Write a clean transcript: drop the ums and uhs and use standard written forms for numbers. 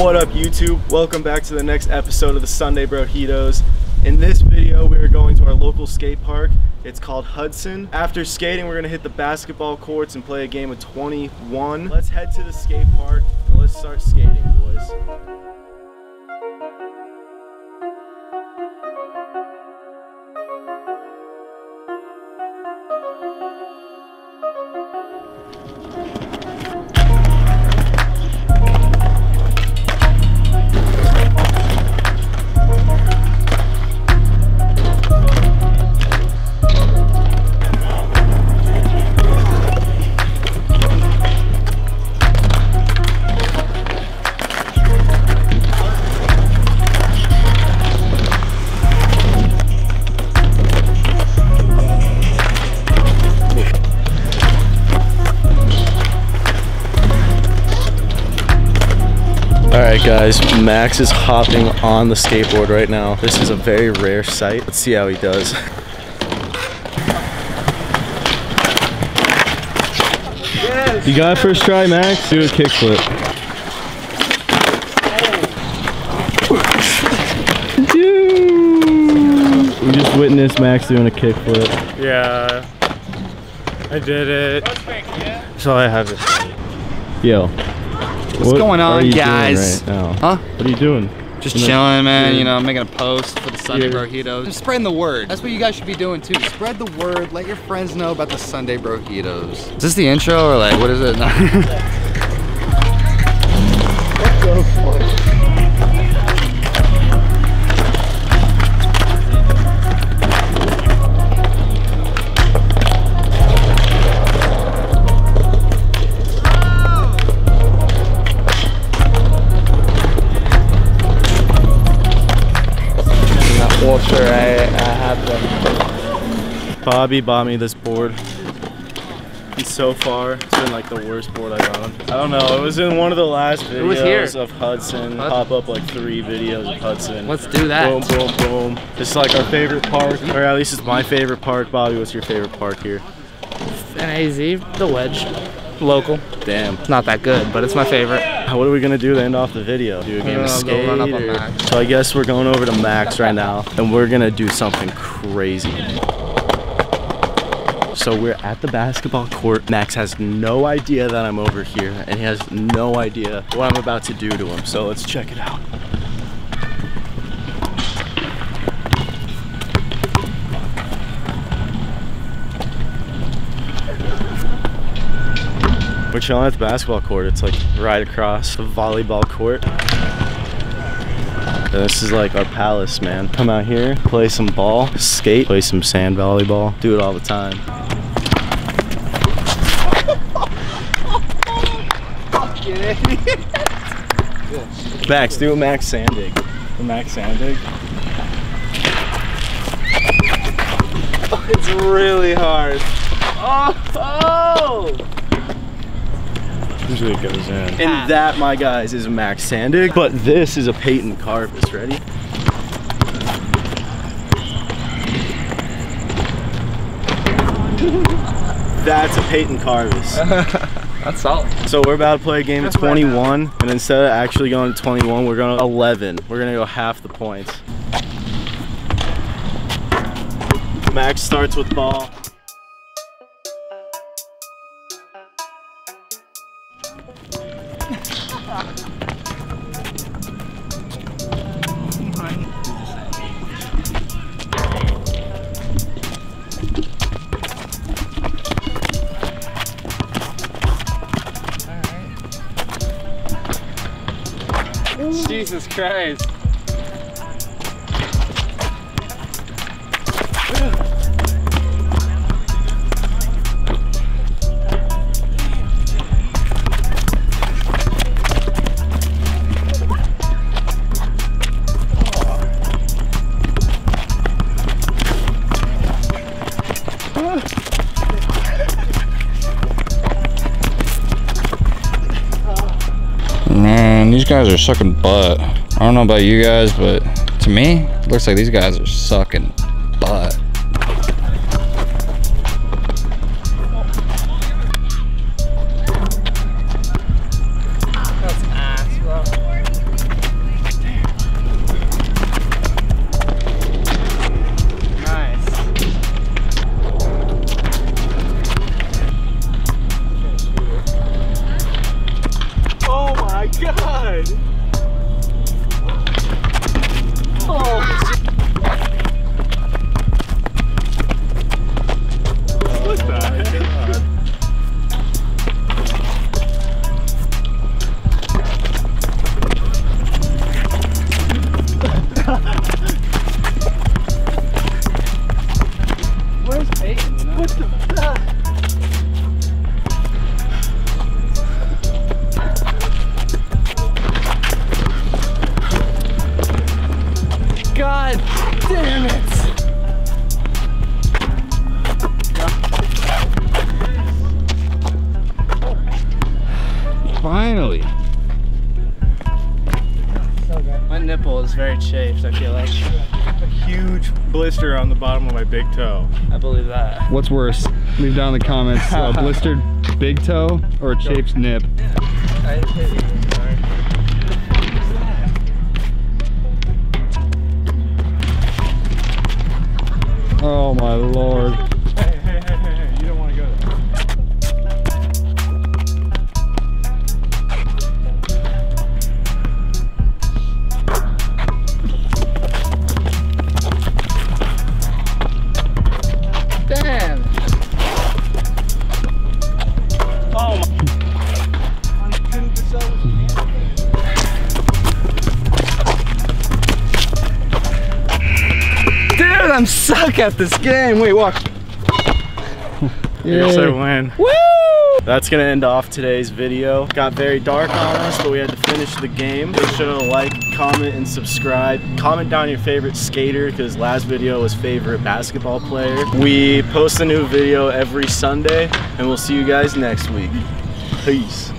What up, YouTube? Welcome back to the next episode of the Sunday Brojitos. In this video, we are going to our local skate park. It's called Husdon. After skating, we're gonna hit the basketball courts and play a game of 21. Let's head to the skate park and let's start skating, boys. Alright guys, Max is hopping on the skateboard right now. This is a very rare sight. Let's see how he does. Yes. You got first try, Max? Do a kickflip. Oh. We just witnessed Max doing a kickflip. Yeah, I did it. That's all I have it. Yo. What's going on, guys? Right huh? What are you doing? Just chilling, man. You know, I'm making a post for the Sunday Brojitos. Just spreading the word. That's what you guys should be doing too. Spread the word. Let your friends know about the Sunday Brojitos. Is this the intro or like what is it? I have them. Bobby bought me this board, and so far it's been like the worst board I've owned. I don't know, it was in one of the last videos of Husdon. Pop up like 3 videos of Husdon. Let's do that. Boom, boom, boom. It's like our favorite park, or at least it's my favorite park. Bobby, what's your favorite park here? NAZ, the wedge. Local. Damn. It's not that good, but it's my favorite. What are we gonna do to end off the video? Do a game of skate? Run up on Max. So I guess we're going over to Max right now, and we're gonna do something crazy. So we're at the basketball court. Max has no idea that I'm over here, and he has no idea what I'm about to do to him. So let's check it out. We're chilling at the basketball court. It's like right across the volleyball court. And this is like our palace, man. Come out here, play some ball, skate, play some sand volleyball. Do it all the time. Max, do a Max Sandig. The Max Sandig. Oh, it's really hard. Oh! Usually it goes in. And that, my guys, is a Max Sandig, but this is a Peyton Carvis. Ready? That's a Peyton Carvis. That's solid. So we're about to play a game of 21, and instead of actually going to 21, we're going to 11. We're going to go half the points. Max starts with ball. Jesus Christ. These guys are sucking butt. I don't know about you guys, but to me, it looks like these guys are sucking butt. That's ass, bro. blister on the bottom of my big toe. I believe that. What's worse? Leave down in the comments, blistered big toe or a chafed nip. Yeah. Oh my Lord. Hey, you don't want to go there. Damn. Oh my. Dude, I'm suck at this game. Wait, walk. Yes, I win. Woo! That's gonna end off today's video. Got very dark on us, but we had to finish the game. Make sure to like, comment, and subscribe. Comment down your favorite skater, because last video was favorite basketball player. We post a new video every Sunday, and we'll see you guys next week. Peace.